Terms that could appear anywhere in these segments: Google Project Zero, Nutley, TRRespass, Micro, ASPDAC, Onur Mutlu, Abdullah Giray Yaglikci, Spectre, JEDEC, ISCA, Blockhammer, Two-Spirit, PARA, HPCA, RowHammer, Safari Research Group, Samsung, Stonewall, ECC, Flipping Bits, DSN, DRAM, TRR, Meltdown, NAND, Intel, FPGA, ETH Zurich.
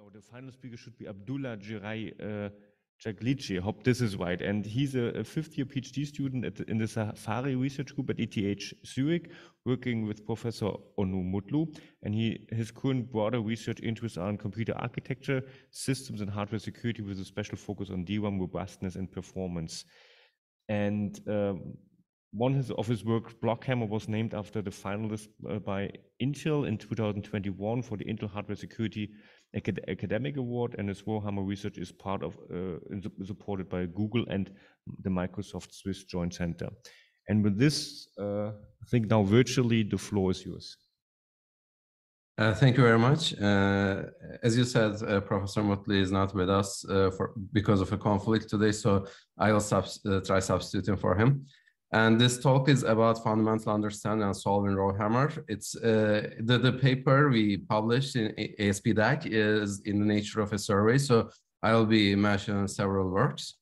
No, the final speaker should be Abdullah Giray Yaglikci. Hope this is right. And he's a fifth-year PhD student in the Safari Research Group at ETH Zurich, working with Professor Onur Mutlu. And his current broader research interests are in computer architecture, systems, and hardware security, with a special focus on DRAM robustness and performance. And one of his work, Blockhammer, was named after the finalist by Intel in 2021 for the Intel Hardware Security Academic Award, and his RowHammer research is part of supported by Google and the Microsoft Swiss Joint Center. And with this, I think now virtually the floor is yours. Thank you very much. As you said, Professor Mutlu is not with us because of a conflict today, so I'll try substituting for him. And this talk is about fundamental understanding and solving RowHammer. It's the paper we published in ASPDAC is in the nature of a survey, so I'll be mentioning several works.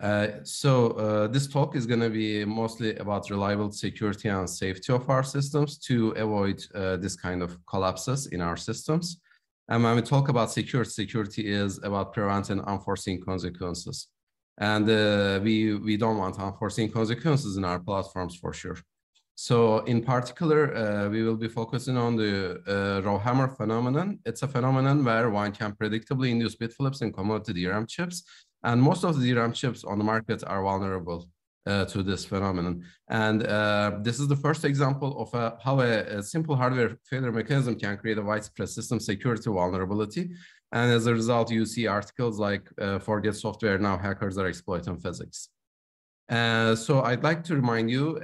This talk is going to be mostly about reliable security and safety of our systems to avoid this kind of collapses in our systems. And when we talk about security, security is about preventing unforeseen consequences. And we don't want unforeseen consequences in our platforms for sure. So in particular, we will be focusing on the RowHammer phenomenon. It's a phenomenon where one can predictably induce bit flips in commodity DRAM chips. And most of the DRAM chips on the market are vulnerable to this phenomenon. And this is the first example of how a simple hardware failure mechanism can create a widespread system security vulnerability. And as a result, you see articles like forget software, now hackers are exploiting physics. So I'd like to remind you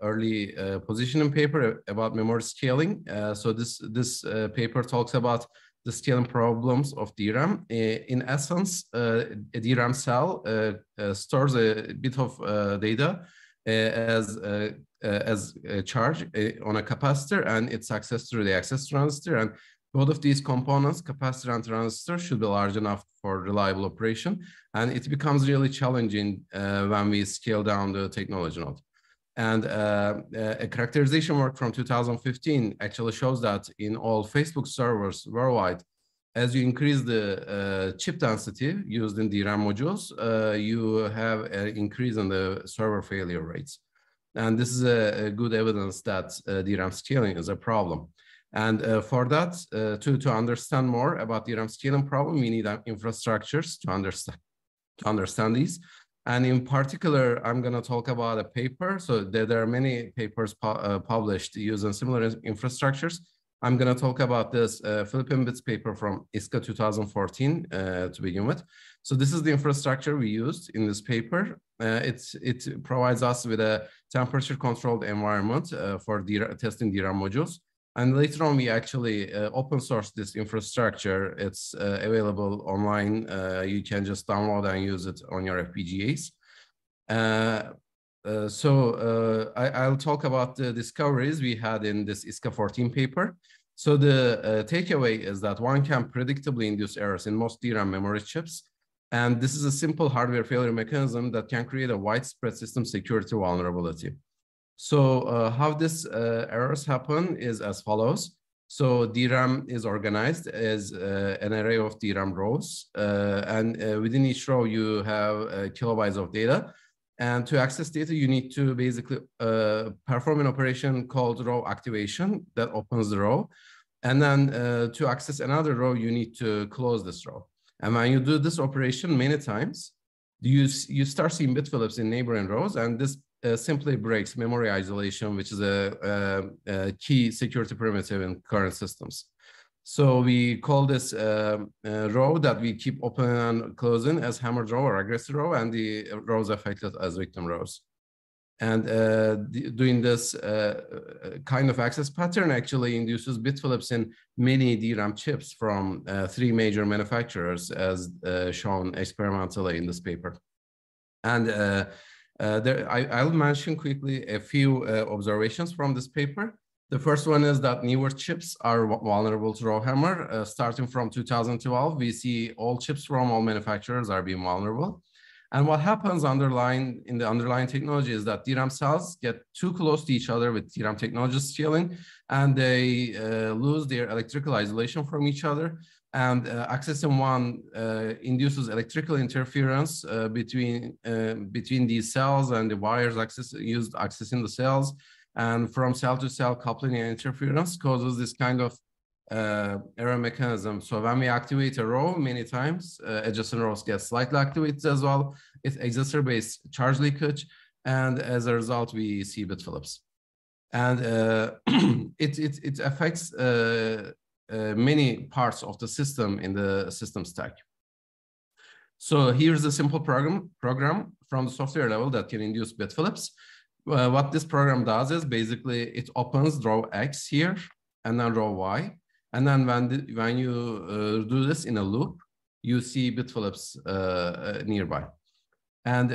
early positioning paper about memory scaling. So this paper talks about the scaling problems of DRAM. In essence, a DRAM cell stores a bit of data as a charge on a capacitor, and it's accessed through the access transistor. And both of these components, capacitor and transistor, should be large enough for reliable operation. And it becomes really challenging when we scale down the technology node. And a characterization work from 2015 actually shows that in all Facebook servers worldwide, as you increase the chip density used in DRAM modules, you have an increase in the server failure rates. And this is a good evidence that DRAM scaling is a problem. And for that, to understand more about the DRAM scaling problem, we need infrastructures to understand these. And in particular, I'm going to talk about a paper. So there are many papers published using similar infrastructures. I'm going to talk about this Flipping Bits paper from ISCA 2014 to begin with. So this is the infrastructure we used in this paper. It provides us with a temperature-controlled environment for testing DRAM modules. And later on, we actually open source this infrastructure. It's available online. You can just download and use it on your FPGAs. I'll talk about the discoveries we had in this ISCA 14 paper. So the takeaway is that one can predictably induce errors in most DRAM memory chips. And this is a simple hardware failure mechanism that can create a widespread system security vulnerability. So how these errors happen is as follows. So DRAM is organized as an array of DRAM rows. And within each row, you have kilobytes of data. And to access data, you need to basically perform an operation called row activation that opens the row. And then to access another row, you need to close this row. And when you do this operation many times, you start seeing bit flips in neighboring rows, and this simply breaks memory isolation, which is a key security primitive in current systems. So we call this row that we keep open and closing as hammered row or aggressor row, and the rows affected as victim rows. And doing this kind of access pattern actually induces bit flips in many DRAM chips from three major manufacturers, as shown experimentally in this paper. And I'll mention quickly a few observations from this paper. The first one is that newer chips are vulnerable to RowHammer. Starting from 2012, we see all chips from all manufacturers are being vulnerable. And what happens underlying in the underlying technology is that DRAM cells get too close to each other with DRAM technology scaling, and they lose their electrical isolation from each other. And accessing one induces electrical interference between these cells and the wires used accessing the cells. And from cell to cell coupling and interference causes this kind of error mechanism. So when we activate a row many times, adjacent rows get slightly activated as well. It exacerbates charge leakage, and as a result, we see bit flips. And it affects many parts of the system in the system stack. So here's a simple program from the software level that can induce bit flips. What this program does is basically it opens row X here and then row Y. And then when you do this in a loop, you see bit flips nearby. And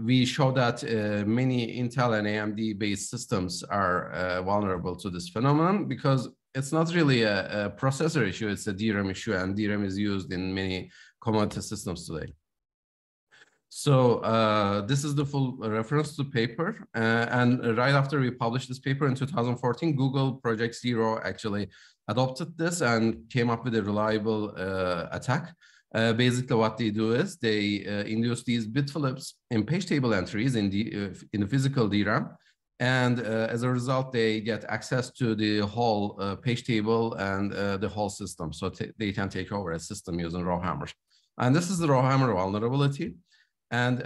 we show that many Intel and AMD-based systems are vulnerable to this phenomenon, because it's not really a processor issue, it's a DRAM issue, and DRAM is used in many commodity systems today. So this is the full reference to the paper. And right after we published this paper in 2014, Google Project Zero actually adopted this and came up with a reliable attack. Basically, what they do is they induce these bit flips in page table entries in the physical DRAM. And as a result, they get access to the whole page table and the whole system. So they can take over a system using RowHammer. And this is the RowHammer vulnerability. And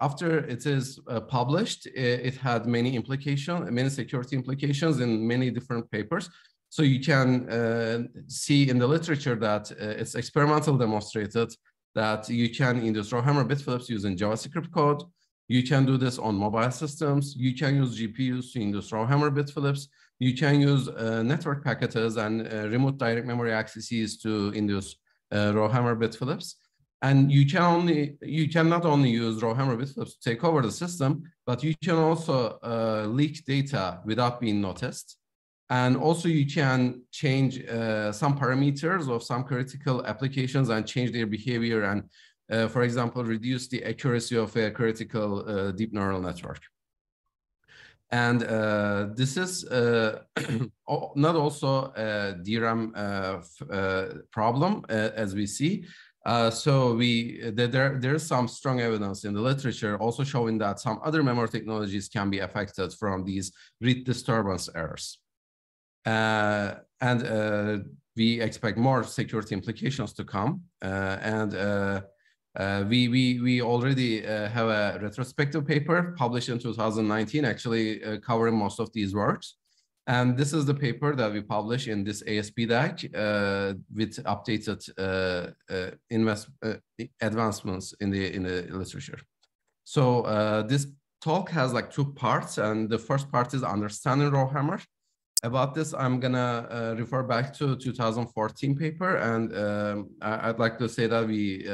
after it is published, it had many implications, many security implications in many different papers. So you can see in the literature that it's experimentally demonstrated that you can induce RowHammer bit flips using JavaScript code. You can do this on mobile systems. You can use GPUs to induce RowHammer bit flips. You can use network packages and remote direct memory accesses to induce RowHammer bit flips. And you can not only use RowHammer bit flips to take over the system, but you can also leak data without being noticed. And also you can change some parameters of some critical applications and change their behavior and, for example, reduce the accuracy of a critical deep neural network. And this is not also a DRAM problem, as we see. So there's some strong evidence in the literature also showing that some other memory technologies can be affected from these read disturbance errors. We expect more security implications to come. We already have a retrospective paper published in 2019, actually covering most of these works. And this is the paper that we publish in this ASPDAC with updated advancements in the literature. So this talk has like two parts, and the first part is understanding RowHammer. About this, I'm gonna refer back to 2014 paper, and I'd like to say that we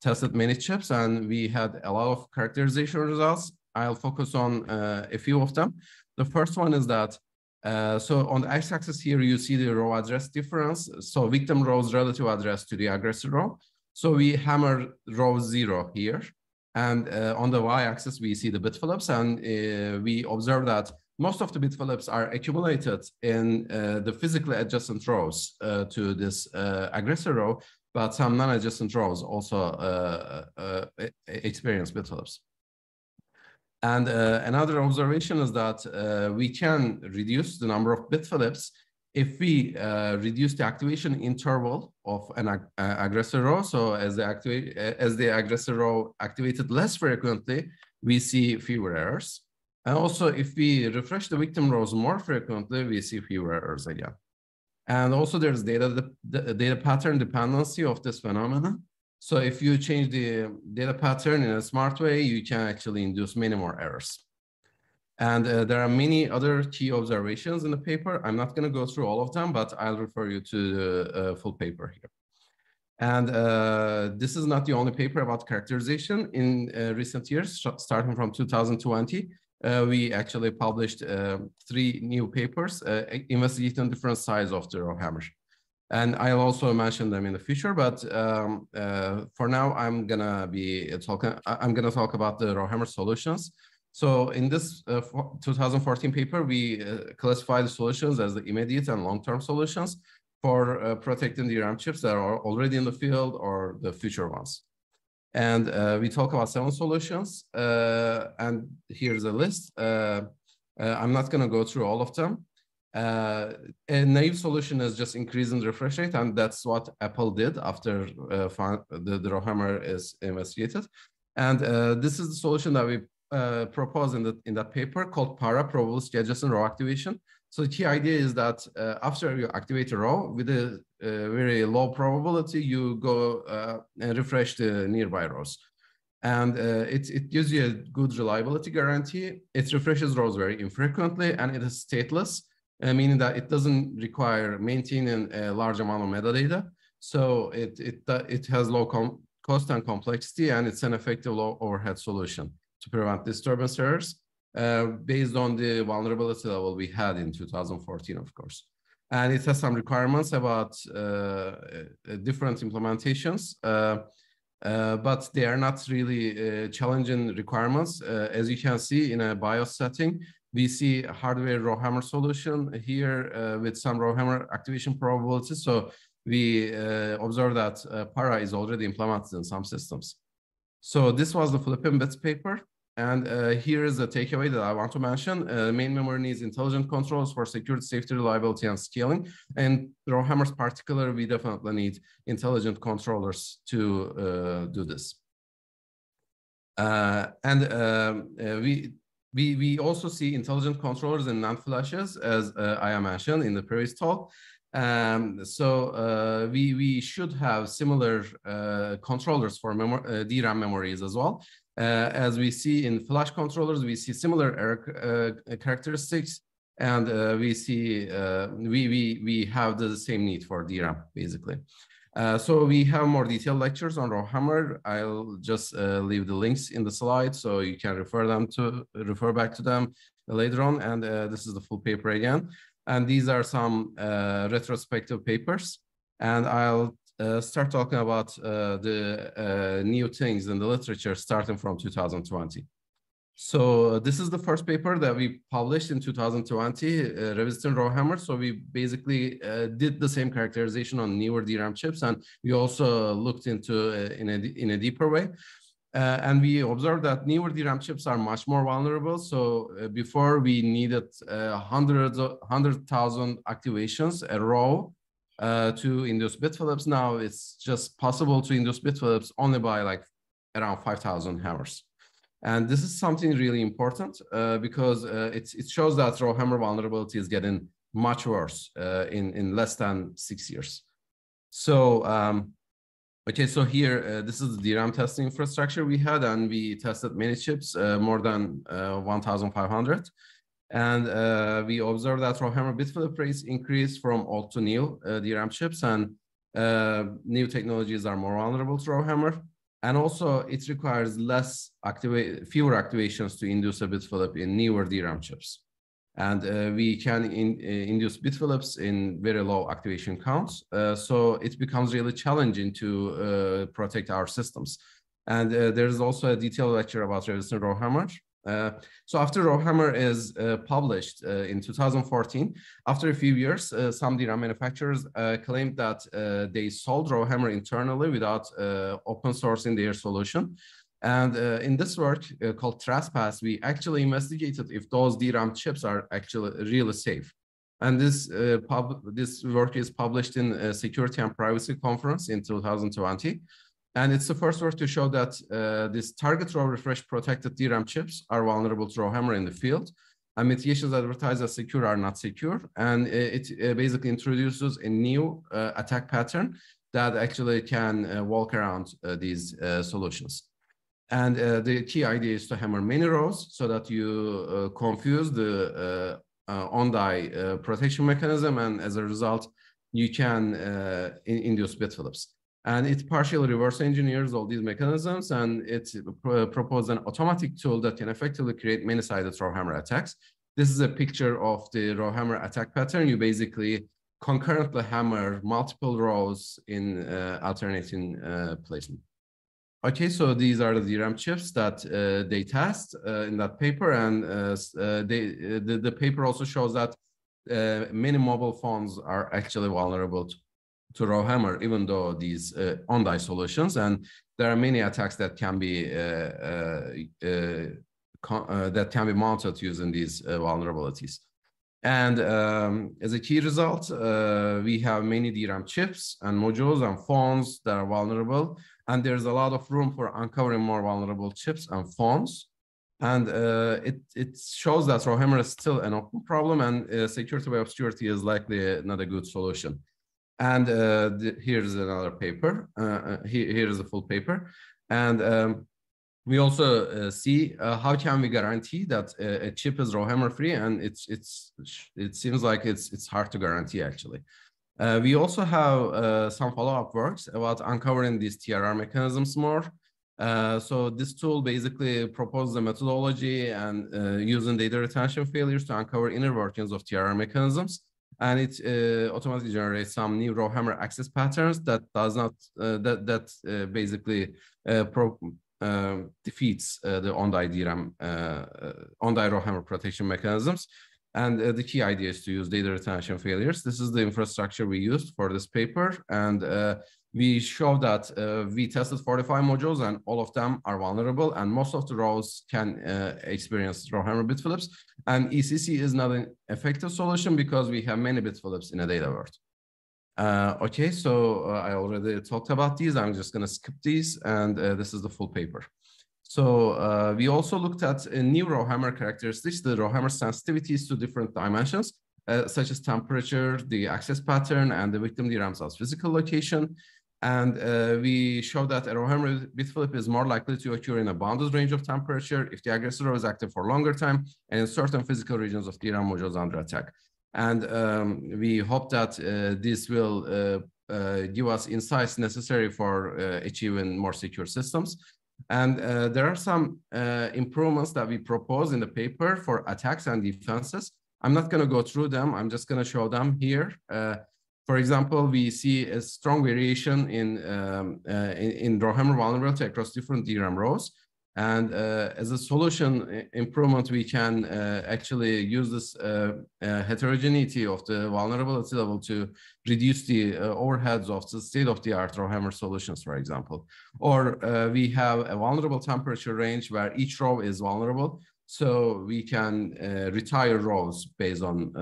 tested many chips and we had a lot of characterization results. I'll focus on a few of them. The first one is that so on the x-axis here, you see the row address difference. So victim row's relative address to the aggressor row. So we hammer row 0 here. And on the y-axis, we see the bit flips. And we observe that most of the bit flips are accumulated in the physically adjacent rows to this aggressor row, but some non-adjacent rows also experience bit flips. And another observation is that we can reduce the number of bit flips if we reduce the activation interval of an aggressor row. So as the aggressor row activated less frequently, we see fewer errors. And also if we refresh the victim rows more frequently, we see fewer errors again. And also there's data pattern dependency of this phenomenon. So if you change the data pattern in a smart way, you can actually induce many more errors. And there are many other key observations in the paper. I'm not going to go through all of them, but I'll refer you to the full paper here. And this is not the only paper about characterization. In recent years, starting from 2020, we actually published 3 new papers investigating different sides of the RowHammer. And I'll also mention them in the future, but for now, I'm gonna be talking. I'm gonna talk about the RowHammer solutions. So in this 2014 paper, we classify the solutions as the immediate and long-term solutions for protecting the DRAM chips that are already in the field or the future ones. And we talk about 7 solutions, and here's a list. I'm not gonna go through all of them. A naive solution is just increasing the refresh rate, and that's what Apple did after the RowHammer is investigated. And this is the solution that we proposed in that paper called PARA, probabilistic adjacent row activation. So the key idea is that after you activate a row with a very low probability, you go and refresh the nearby rows. And it gives you a good reliability guarantee. It refreshes rows very infrequently, and it is stateless, meaning that it doesn't require maintaining a large amount of metadata. So it has low cost and complexity, and it's an effective low overhead solution to prevent disturbance errors based on the vulnerability level we had in 2014, of course. And it has some requirements about different implementations, but they are not really challenging requirements. As you can see in a BIOS setting, we see a hardware RowHammer solution here with some RowHammer activation probability. So we observe that PARA is already implemented in some systems. So this was the Flipping Bits paper. And here is the takeaway that I want to mention. Main memory needs intelligent controls for security, safety, reliability, and scaling. And RowHammer's particular, we definitely need intelligent controllers to do this. We also see intelligent controllers in NAND flashes, as I mentioned in the previous talk. So we should have similar controllers for DRAM memories as well. As we see in flash controllers, we see similar error characteristics, and we have the same need for DRAM, basically. So we have more detailed lectures on RowHammer. I'll just leave the links in the slide so you can refer back to them later on. And this is the full paper again. And these are some retrospective papers. And I'll start talking about the new things in the literature starting from 2020. So this is the first paper that we published in 2020, revisiting RowHammer. So we basically did the same characterization on newer DRAM chips, and we also looked into in a deeper way. And we observed that newer DRAM chips are much more vulnerable. So before we needed hundreds of 100,000 activations a row to induce bit flips. Now it's just possible to induce bit flips only by like around 5,000 hammers. And this is something really important because it shows that RowHammer vulnerability is getting much worse in less than 6 years. So, okay, so here, this is the DRAM testing infrastructure we had, and we tested many chips, more than 1,500. And we observed that RowHammer bit flip rates increased from old to new DRAM chips, and new technologies are more vulnerable to RowHammer. And also, it requires less fewer activations to induce a bit flip in newer DRAM chips. And we can induce bit flips in very low activation counts. So it becomes really challenging to protect our systems. And there's also a detailed lecture about revisiting RowHammer. So after RowHammer is published in 2014, after a few years, some DRAM manufacturers claimed that they sold RowHammer internally without open sourcing their solution. And in this work called TRRespass, we actually investigated if those DRAM chips are actually really safe. And this work is published in a Security and Privacy Conference in 2020. And it's the first work to show that these target row refresh protected DRAM chips are vulnerable to RowHammer in the field. And mitigations advertised as secure are not secure. And it basically introduces a new attack pattern that actually can walk around these solutions. And the key idea is to hammer many rows so that you confuse the on-die protection mechanism. And as a result, you can induce bit flips. And it partially reverse engineers all these mechanisms, and it proposed an automatic tool that can effectively create many-sided RowHammer attacks. This is a picture of the RowHammer attack pattern. You basically concurrently hammer multiple rows in alternating placement. Okay, so these are the DRAM chips that they test in that paper, and the paper also shows that many mobile phones are actually vulnerable to RowHammer, even though these on-die solutions, and there are many attacks that can be mounted using these vulnerabilities. And as a key result, we have many DRAM chips and modules and phones that are vulnerable. And there's a lot of room for uncovering more vulnerable chips and phones. And it shows that RowHammer is still an open problem, and security by obscurity is likely not a good solution. And here's another paper. Here is a full paper. And we also see how can we guarantee that a chip is RowHammer free, and it seems like it's hard to guarantee actually. We also have some follow-up works about uncovering these TRR mechanisms more. So this tool basically proposes a methodology and using data retention failures to uncover inner workings of TRR mechanisms, and it automatically generates some new RowHammer access patterns that does not basically defeats the on-die DRAM, on-die RowHammer protection mechanisms. And the key idea is to use data retention failures. This is the infrastructure we used for this paper. And we show that we tested 45 modules and all of them are vulnerable, and most of the rows can experience RowHammer bit flips. And ECC is not an effective solution because we have many bit flips in a data world. Okay, so I already talked about these. I'm just going to skip these, and this is the full paper. So we also looked at new RowHammer characteristics, the RowHammer sensitivities to different dimensions, such as temperature, the access pattern, and the victim DRAM's physical location. And we show that a RowHammer bitflip is more likely to occur in a bounded range of temperature if the aggressor is active for longer time and in certain physical regions of DRAM modules under attack. And we hope that this will give us insights necessary for achieving more secure systems. And there are some improvements that we propose in the paper for attacks and defenses. I'm not going to go through them. I'm just going to show them here. For example, we see a strong variation in RowHammer vulnerability across different DRAM rows. And as a solution improvement, we can actually use this heterogeneity of the vulnerability level to reduce the overheads of the state-of-the-art RowHammer solutions, for example. Or we have a vulnerable temperature range where each row is vulnerable, so we can retire rows based on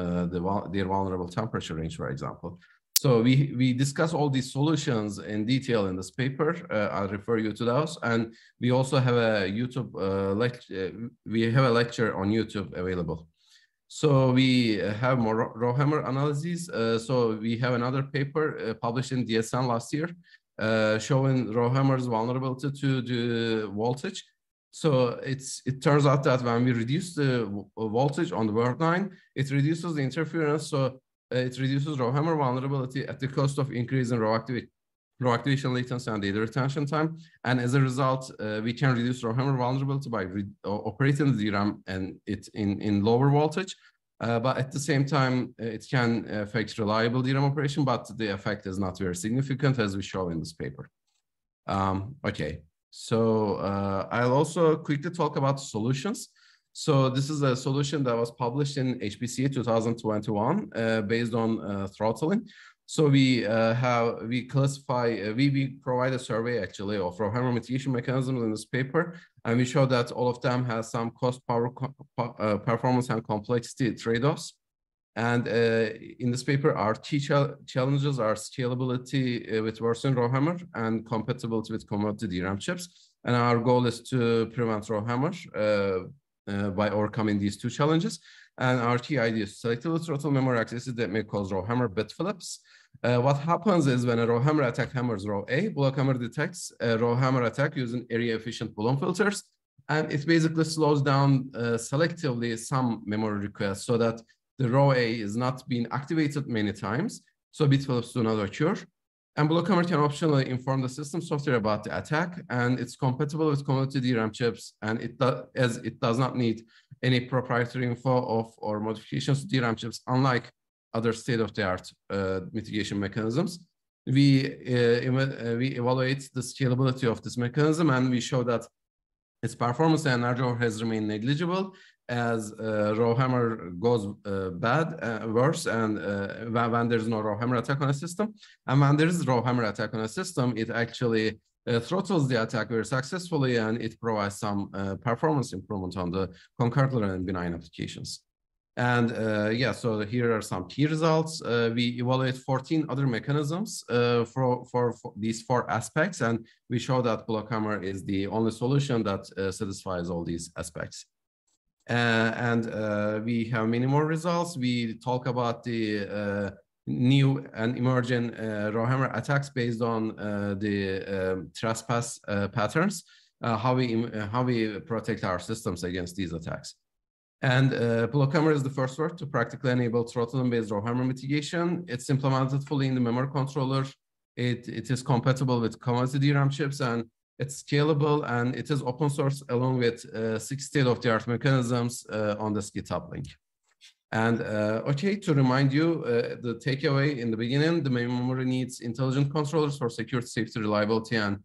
their vulnerable temperature range, for example. So we discuss all these solutions in detail in this paper. I'll refer you to those, and we also have a YouTube lecture on YouTube available. So we have more RowHammer analyses. So we have another paper published in DSN last year, showing RowHammer's vulnerability to the voltage. So it turns out that when we reduce the voltage on the word line, it reduces the interference. So it reduces RowHammer vulnerability at the cost of increasing row activation latency and data retention time. And as a result, we can reduce RowHammer vulnerability by operating the DRAM and it in lower voltage. But at the same time, it can affect reliable DRAM operation, but the effect is not very significant, as we show in this paper. Okay, so I'll also quickly talk about solutions. So this is a solution that was published in HPCA 2021 based on throttling. So we provide a survey actually of RowHammer mitigation mechanisms in this paper, and we show that all of them has some cost, power, performance, and complexity trade-offs. And in this paper, our key challenges are scalability with version RowHammer and compatibility with commodity DRAM chips. And our goal is to prevent RowHammer by overcoming these two challenges. And our key idea is selectively throttle memory accesses that may cause RowHammer bit flips. What happens is when a RowHammer attack hammers row A, Blockhammer detects a RowHammer attack using area-efficient Bloom filters, and it basically slows down selectively some memory requests so that the row A is not being activated many times, so bit flips do not occur. And Blockhammer can optionally inform the system software about the attack, and it's compatible with commodity DRAM chips, and it does not need any proprietary info or modifications to DRAM chips, unlike other state-of-the-art mitigation mechanisms. We evaluate the scalability of this mechanism, and we show that its performance and energy has remained negligible as RowHammer goes worse, and when there's no RowHammer attack on a system. And when there is RowHammer attack on a system, it actually throttles the attack very successfully, and it provides some performance improvement on the concurrent and benign applications. And yeah, so here are some key results. We evaluate 14 other mechanisms for these 4 aspects, and we show that Blockhammer is the only solution that satisfies all these aspects. We have many more results. We talk about the new and emerging RowHammer attacks based on the TRRespass patterns, how we protect our systems against these attacks. And Blockhammer is the first word to practically enable throttling-based RowHammer mitigation. It's implemented fully in the memory controller. It is compatible with commodity DRAM chips, and it's scalable, and it is open source along with 6 state-of-the-art mechanisms on this GitHub link. And okay, to remind you, the takeaway in the beginning, the memory needs intelligent controllers for security, safety, reliability, and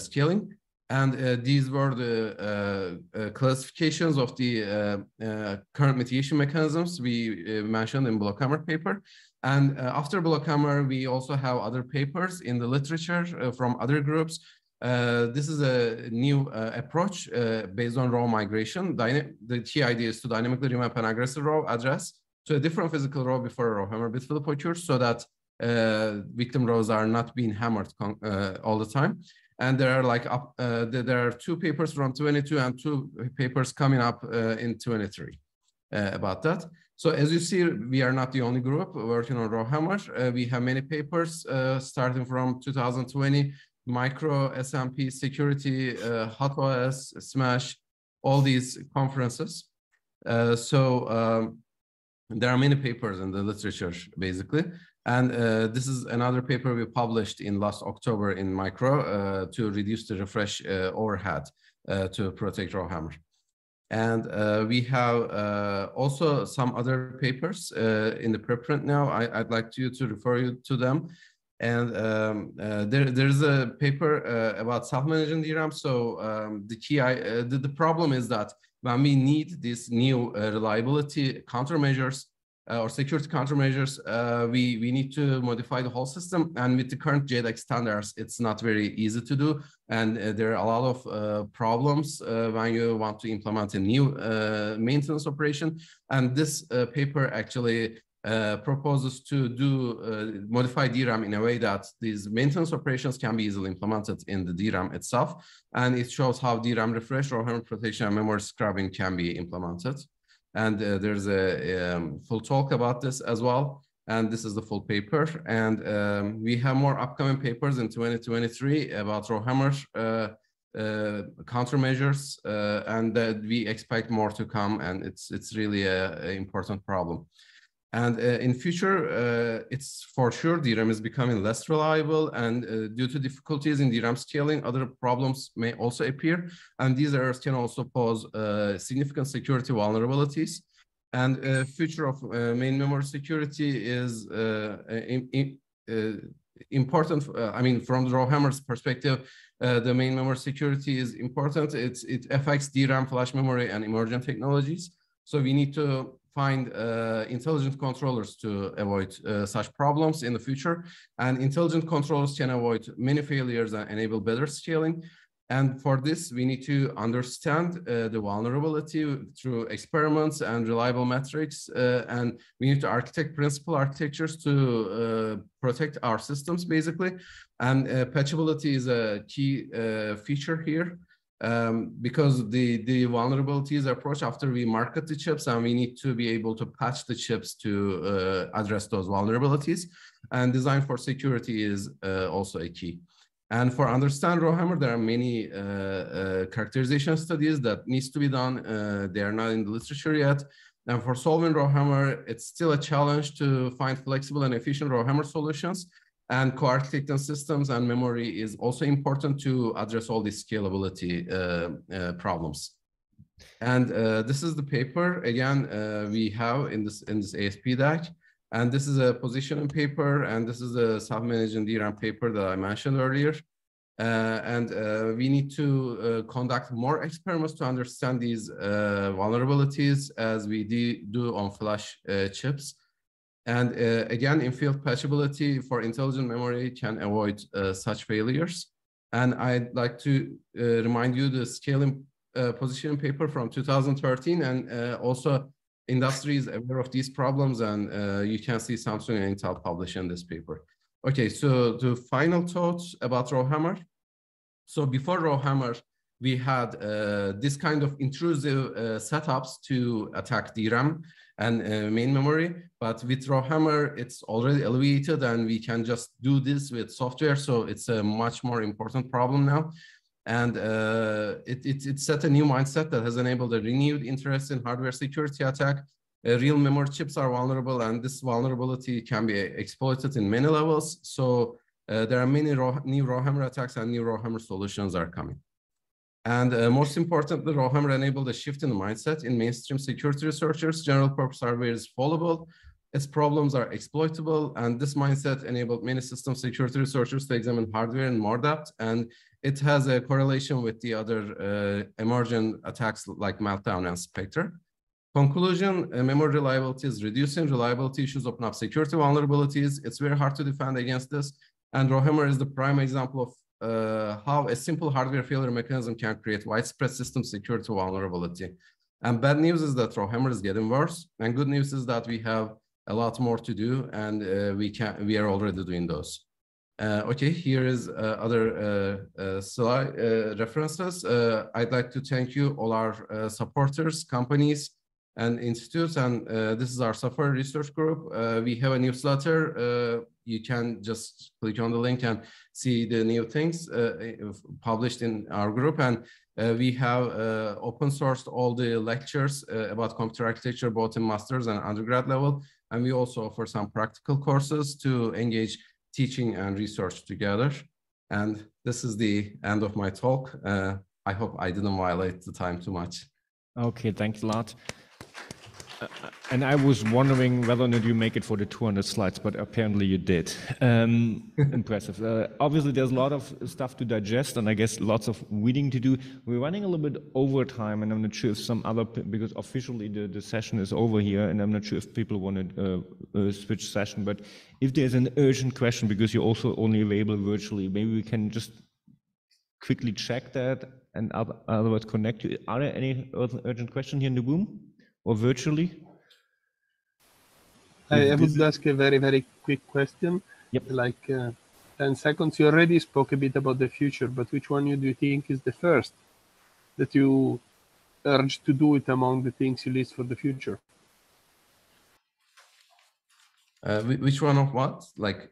scaling. And these were the classifications of the current mitigation mechanisms we mentioned in Blockhammer paper. And after Blockhammer, we also have other papers in the literature from other groups. This is a new approach based on row migration. The key idea is to dynamically remap an aggressive row address to a different physical row before a RowHammer bit flip occurs, so that victim rows are not being hammered all the time. And there are two papers from 22 and 2 papers coming up in 23 about that. So as you see, we are not the only group working on RowHammer. We have many papers starting from 2020, Micro, SMP, Security, HotOS, Smash, all these conferences. There are many papers in the literature, basically. And this is another paper we published in last October in Micro to reduce the refresh overhead to protect RowHammer. And we have also some other papers in the preprint now. I'd like to refer you to them. And there's a paper about self-managing DRAM. So the problem is that when we need these new reliability countermeasures or security countermeasures, we need to modify the whole system. And with the current JEDEC standards, it's not very easy to do. And there are a lot of problems when you want to implement a new maintenance operation. And this paper actually proposes to modify DRAM in a way that these maintenance operations can be easily implemented in the DRAM itself. And it shows how DRAM refresh, RowHammer protection, and memory scrubbing can be implemented. And there's a full talk about this as well. And this is the full paper. And we have more upcoming papers in 2023 about RowHammer countermeasures. And that we expect more to come. And it's really an important problem. And in future, it's for sure DRAM is becoming less reliable, and due to difficulties in DRAM scaling, other problems may also appear. And these errors can also pose significant security vulnerabilities. And future of main memory security is important. I mean, from the RowHammer's perspective, the main memory security is important. It affects DRAM, flash memory, and emergent technologies. So we need to find intelligent controllers to avoid such problems in the future. And intelligent controllers can avoid many failures and enable better scaling. And for this, we need to understand the vulnerability through experiments and reliable metrics. And we need to architect principal architectures to protect our systems, basically. And patchability is a key feature here. Because the vulnerabilities approach after we market the chips, and we need to be able to patch the chips to address those vulnerabilities. And design for security is also a key. And for understand RowHammer, there are many characterization studies that needs to be done. They are not in the literature yet. And for solving RowHammer, it's still a challenge to find flexible and efficient RowHammer solutions. And co-architecting systems and memory is also important to address all these scalability problems. And this is the paper, again, we have in this ASPDAC. And this is a positioning paper, and this is a self-managing DRAM paper that I mentioned earlier. And we need to conduct more experiments to understand these vulnerabilities as we do on flash chips. And again, in-field patchability for intelligent memory can avoid such failures. And I'd like to remind you the scaling positioning paper from 2013, and also industry is aware of these problems, and you can see Samsung and Intel publishing this paper. Okay, so the final thoughts about RowHammer. So before RowHammer, we had this kind of intrusive setups to attack DRAM and main memory, but with RowHammer, it's already alleviated and we can just do this with software. So it's a much more important problem now. And it set a new mindset that has enabled a renewed interest in hardware security attack. Real memory chips are vulnerable, and this vulnerability can be exploited in many levels. So there are many new RowHammer attacks and new RowHammer solutions are coming. And most importantly, RowHammer enabled a shift in the mindset in mainstream security researchers. General purpose hardware is fallible, its problems are exploitable, and this mindset enabled many system security researchers to examine hardware in more depth, and it has a correlation with the other emerging attacks like Meltdown and Spectre. Conclusion, memory reliability is reducing. Reliability issues open up security vulnerabilities. It's very hard to defend against this. And RowHammer is the prime example of how a simple hardware failure mechanism can create widespread system security vulnerability. And bad news is that RowHammer is getting worse. And good news is that we have a lot more to do, and we are already doing those. Okay, here is other slide references. I'd like to thank you, all our supporters, companies, and institutes, and this is our Safari Research Group. We have a newsletter. You can just click on the link and see the new things published in our group. And we have open sourced all the lectures about computer architecture, both in master's and undergrad level. And we also offer some practical courses to engage teaching and research together. And this is the end of my talk. I hope I didn't violate the time too much. Okay, thanks a lot. And I was wondering whether or not you make it for the 200 slides, but apparently you did. Impressive. Obviously, there's a lot of stuff to digest, and I guess lots of reading to do. We're running a little bit over time, and I'm not sure if some other, because officially the session is over here, and I'm not sure if people want to switch session. But if there's an urgent question, because you're also only available virtually, maybe we can just quickly check that and otherwise connect you. Are there any urgent questions here in the room? Or virtually? I would ask a very, very quick question, yep. Like 10 seconds. You already spoke a bit about the future, but which one do you think is the first that you urge to do it among the things you list for the future? Which one of what? Like,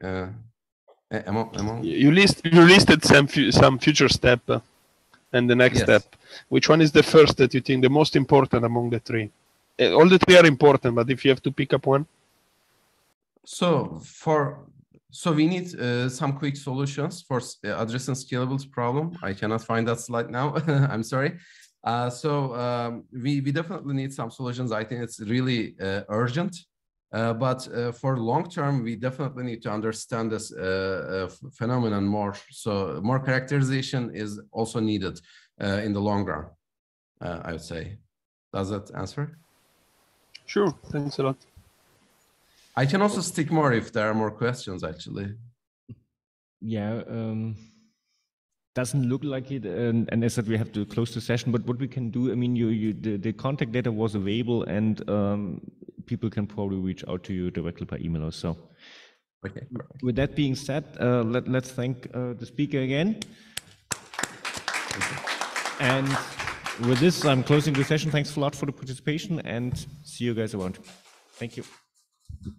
you listed some future step and the next yes. step. Which one is the first that you think the most important among the three? All the three are important, but if you have to pick up one. So we need some quick solutions for addressing scalable problem. I cannot find that slide now. I'm sorry. So we definitely need some solutions. I think it's really urgent. But for long term, we definitely need to understand this phenomenon more. So more characterization is also needed in the long run, I would say. Does that answer? Sure, thanks a lot. I can also stick more if there are more questions, actually. Yeah, doesn't look like it. And as I said, we have to close the session. But what we can do, I mean, the contact data was available, and people can probably reach out to you directly by email or so. Okay. With that being said, let's thank the speaker again. And with this, I'm closing the session. Thanks a lot for the participation, and see you guys around. Thank you.